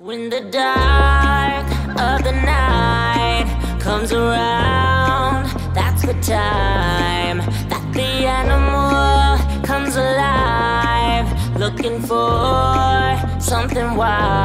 When the dark of the night comes around, that's the time that the animal comes alive, looking for something wild.